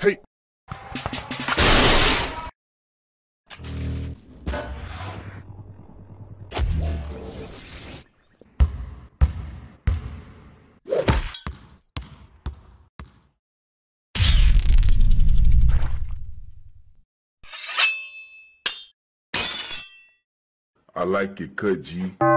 Hey! I like it, could you?